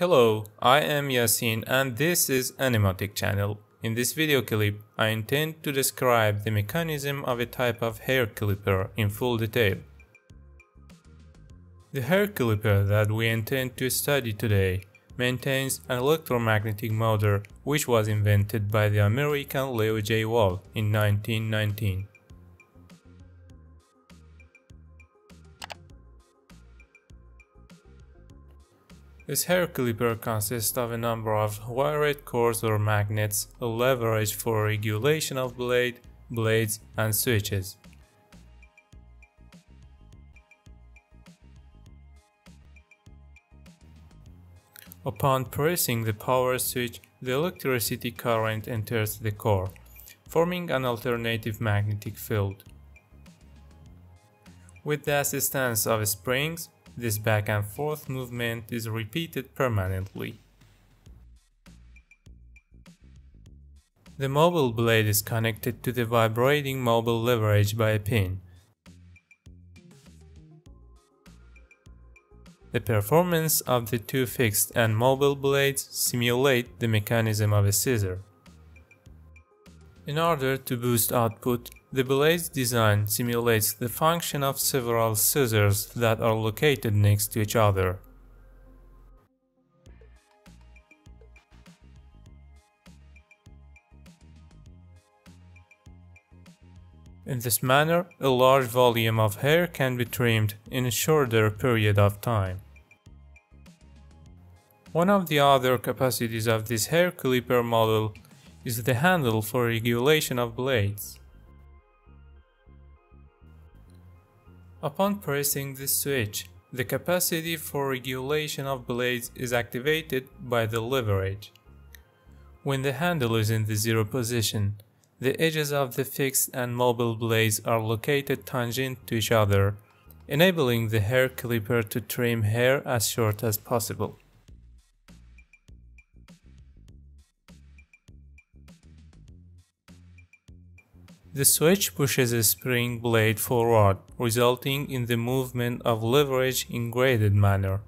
Hello, I am Yasin and this is Animatec Channel. In this video clip, I intend to describe the mechanism of a type of hair clipper in full detail. The hair clipper that we intend to study today maintains an electromagnetic motor which was invented by the American Leo J. Wahl in 1919. This hair clipper consists of a number of wired cords or magnets, a leverage for regulation of blades and switches. Upon pressing the power switch, the electricity current enters the core, forming an alternative magnetic field. With the assistance of springs, this back and forth movement is repeated permanently. The mobile blade is connected to the vibrating mobile leverage by a pin. The performance of the two fixed and mobile blades simulate the mechanism of a scissor. In order to boost output, the blade's design simulates the function of several scissors that are located next to each other. In this manner, a large volume of hair can be trimmed in a shorter period of time. One of the other capacities of this hair clipper model is the handle for regulation of blades. Upon pressing this switch, the capacity for regulation of blades is activated by the leverage. When the handle is in the zero position, the edges of the fixed and mobile blades are located tangent to each other, enabling the hair clipper to trim hair as short as possible. The switch pushes a spring blade forward, resulting in the movement of leverage in graded manner.